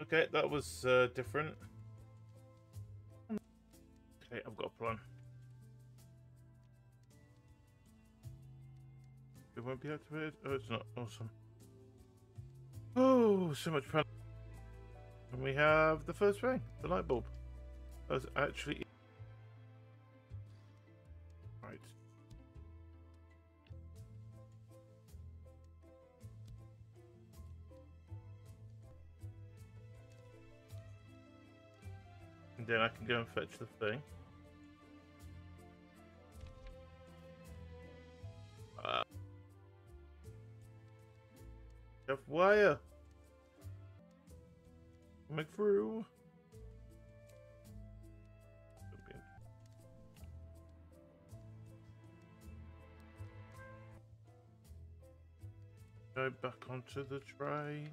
Okay, that was different. Okay, I've got a plan. It won't be activated. Oh, it's not. Awesome. Oh, so much fun. And we have the first ray, the light bulb. That's actually right. And then I can go and fetch the thing. Have wire. Coming through. Go back onto the train.